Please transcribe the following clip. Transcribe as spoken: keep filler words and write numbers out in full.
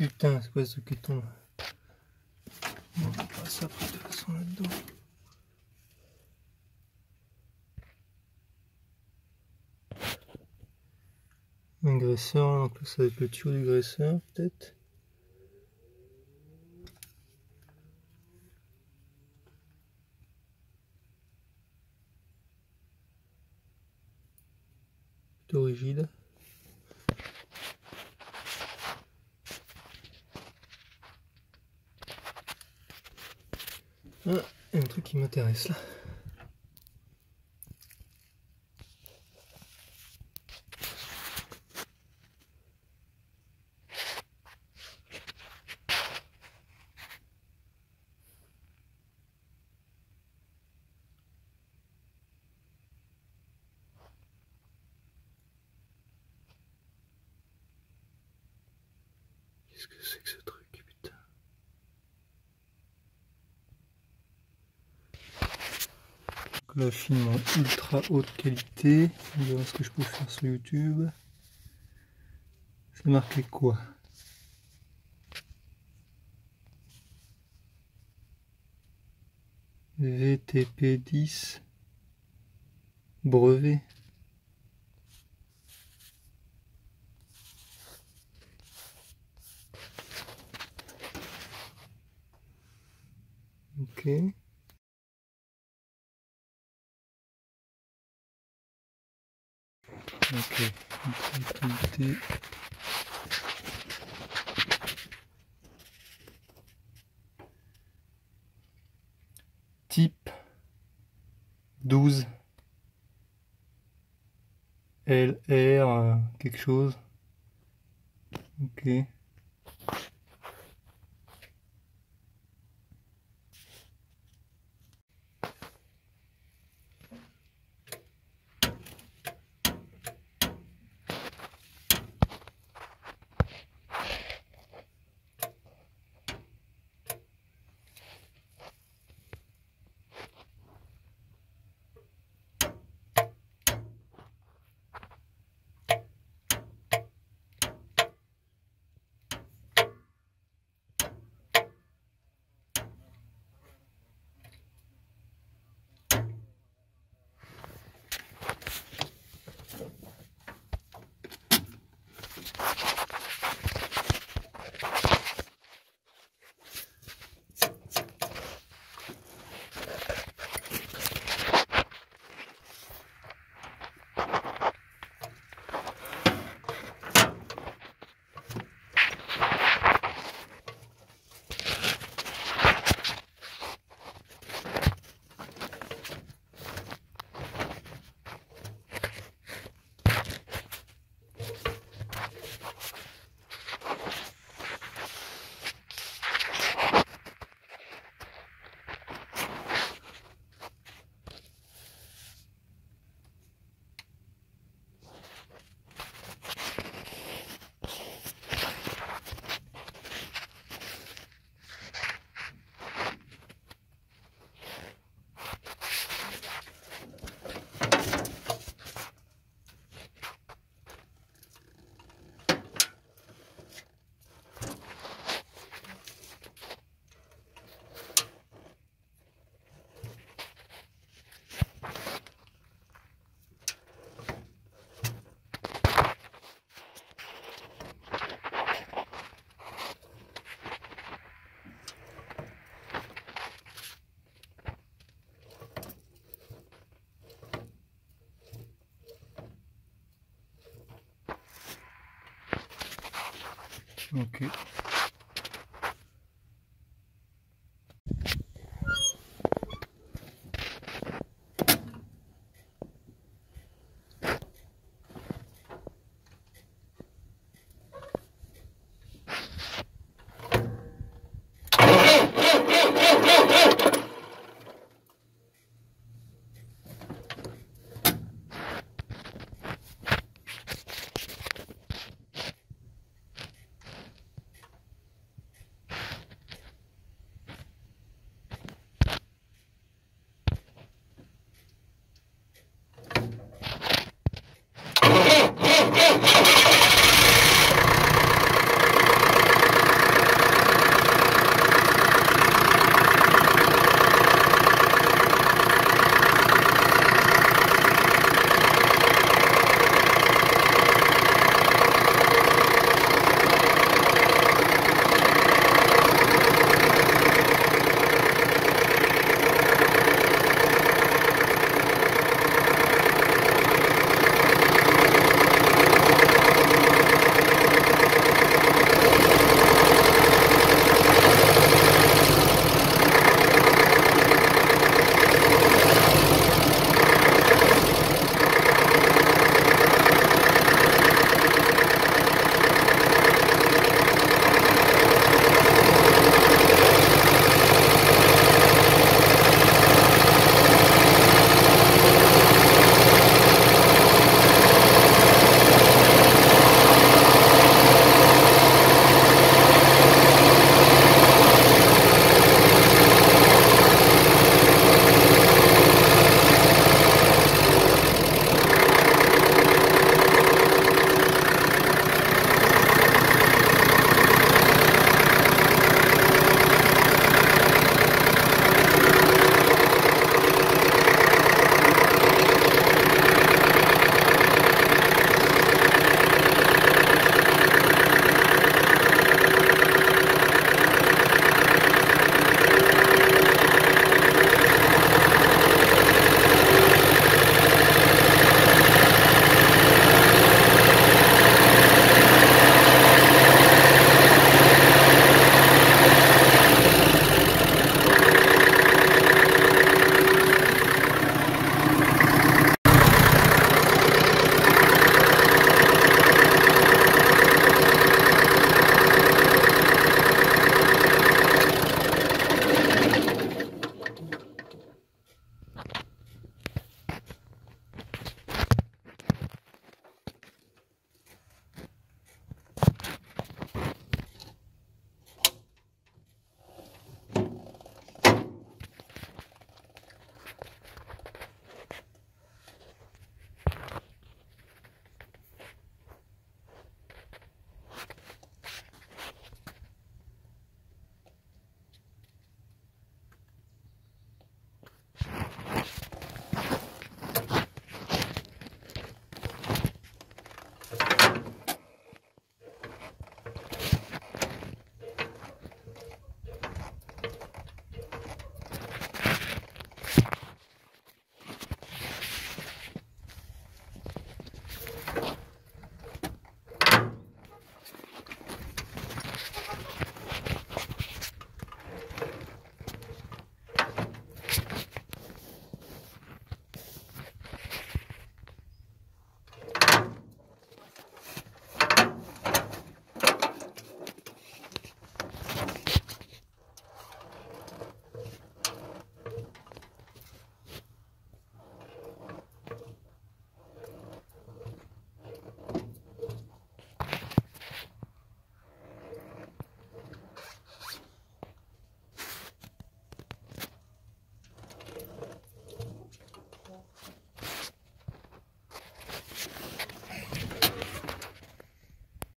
Putain, c'est quoi ce qui tombe? On va pas ça de toute façon là-dedans. Un graisseur, en plus avec le tuyau du graisseur, peut-être. Plutôt rigide. Ah, il y a un truc qui m'intéresse là. Qu'est-ce que c'est que ce truc, putain? Donc là, film en ultra haute qualité. On verra ce que je peux faire sur YouTube. C'est marqué quoi? V T P dix. Brevet. Ok. Ok. Type douze L R quelque chose. Ok. Ok.